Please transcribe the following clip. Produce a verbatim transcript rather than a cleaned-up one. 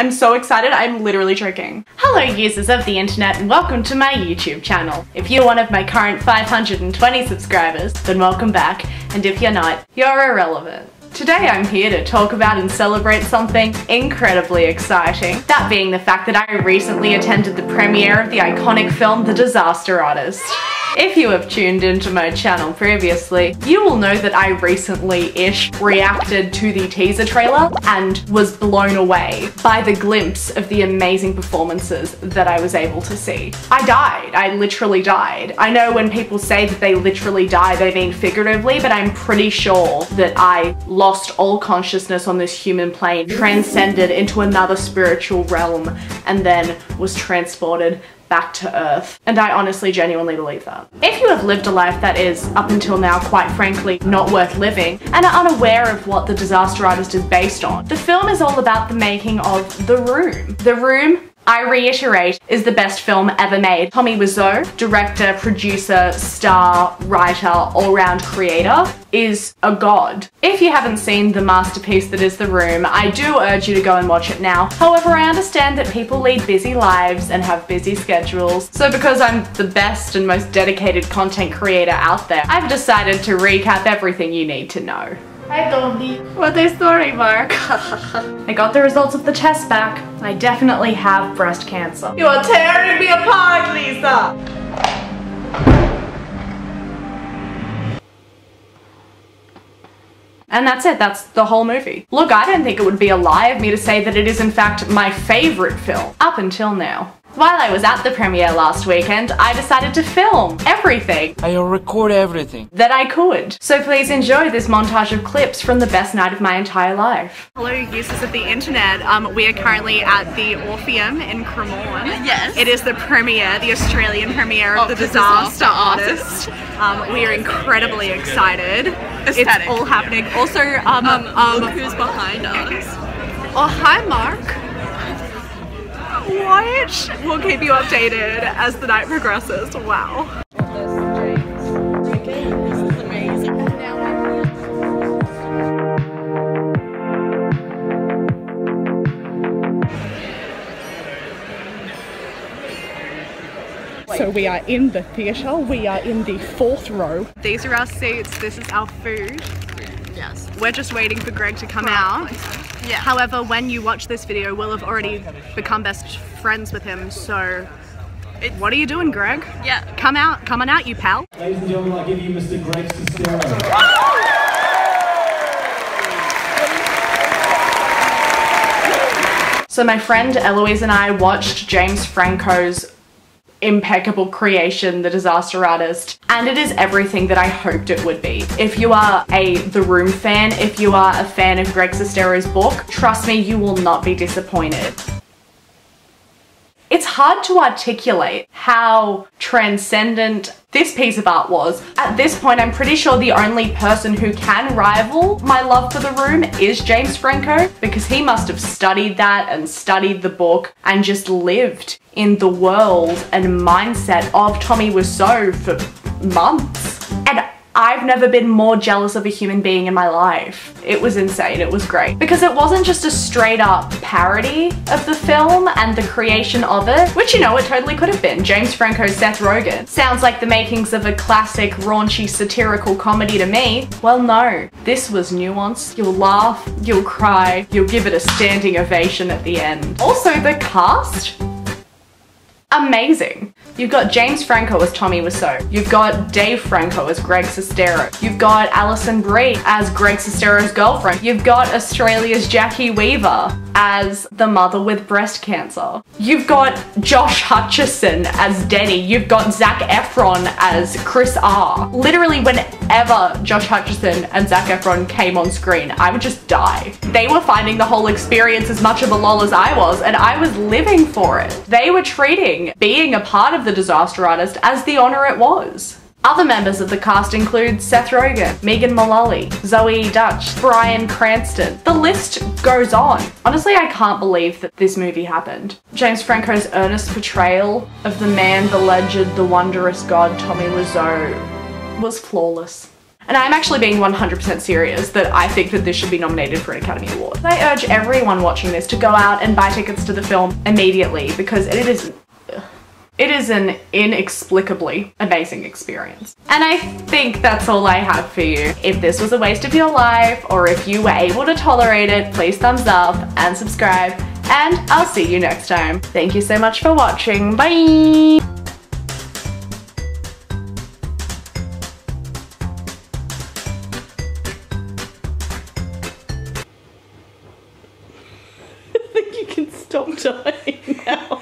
I'm so excited, I'm literally choking. Hello users of the internet and welcome to my YouTube channel. If you're one of my current five hundred twenty subscribers, then welcome back, and if you're not, you're irrelevant. Today I'm here to talk about and celebrate something incredibly exciting. That being the fact that I recently attended the premiere of the iconic film The Disaster Artist. If you have tuned into my channel previously, you will know that I recently-ish reacted to the teaser trailer and was blown away by the glimpse of the amazing performances that I was able to see. I died. I literally died. I know when people say that they literally die, they mean figuratively, but I'm pretty sure that I lost all consciousness on this human plane, transcended into another spiritual realm, and then was transported back to earth. And I honestly genuinely believe that. If you have lived a life that is, up until now, quite frankly, not worth living, and are unaware of what The Disaster Artist is based on, the film is all about the making of The Room. The Room, I reiterate, is the best film ever made. Tommy Wiseau, director, producer, star, writer, all-round creator, is a god. If you haven't seen the masterpiece that is The Room, I do urge you to go and watch it now. However, I understand that people lead busy lives and have busy schedules, so because I'm the best and most dedicated content creator out there, I've decided to recap everything you need to know. Hi Tommy. What a story, Mark. I got the results of the test back. I definitely have breast cancer. You are tearing me apart, Lisa! And that's it, that's the whole movie. Look, I don't think it would be a lie of me to say that it is in fact my favourite film, up until now. While I was at the premiere last weekend, I decided to film everything. I'll record everything that I could. So please enjoy this montage of clips from the best night of my entire life. Hello users of the internet, um, we are currently at the Orpheum in Cremorne. Yes. It is the premiere, the Australian premiere of oh, The Disaster, disaster Artist. artist. Um, we are incredibly excited. Aesthetic. It's all happening. Also, um, um, um, look who's behind us. Oh, hi Mark. What? We'll keep you updated as the night progresses. Wow. So we are in the theatre, we are in the fourth row. These are our seats, this is our food. Yes. We're just waiting for Greg to come out. Yeah. However, when you watch this video, we'll have already become best friends with him, so... It, what are you doing, Greg? Yeah. Come out, come on out, you pal. Ladies and gentlemen, I'll give you Mister Greg Sestero. So my friend Eloise and I watched James Franco's impeccable creation, The Disaster Artist, and it is everything that I hoped it would be. If you are a The Room fan, if you are a fan of Greg Sestero's book, trust me, you will not be disappointed. It's hard to articulate how transcendent this piece of art was. At this point, I'm pretty sure the only person who can rival my love for The Room is James Franco, because he must have studied that and studied the book and just lived in the world and mindset of Tommy Wiseau for months. And I've never been more jealous of a human being in my life. It was insane, it was great. Because it wasn't just a straight up parody of the film and the creation of it, which, you know, it totally could have been. James Franco, Seth Rogen. Sounds like the makings of a classic, raunchy, satirical comedy to me. Well, no. This was nuanced. You'll laugh, you'll cry, you'll give it a standing ovation at the end. Also, the cast? Amazing. You've got James Franco as Tommy Wiseau. You've got Dave Franco as Greg Sestero. You've got Alison Brie as Greg Sestero's girlfriend. You've got Australia's Jackie Weaver as the mother with breast cancer. You've got Josh Hutcherson as Denny. You've got Zac Efron as Chris R. Literally whenever Josh Hutcherson and Zac Efron came on screen, I would just die. They were finding the whole experience as much of a lol as I was, and I was living for it. They were treating being a part of The Disaster Artist as the honor it was. Other members of the cast include Seth Rogen, Megan Mullally, Zoe Dutch, Brian Cranston. The list goes on. Honestly, I can't believe that this movie happened. James Franco's earnest portrayal of the man, the legend, the wondrous god Tommy Wiseau was flawless. And I'm actually being one hundred percent serious that I think that this should be nominated for an Academy Award. I urge everyone watching this to go out and buy tickets to the film immediately, because it is it is an inexplicably amazing experience. And I think that's all I have for you. If this was a waste of your life, or if you were able to tolerate it, please thumbs up and subscribe, and I'll see you next time. Thank you so much for watching. Bye! Stop dying now.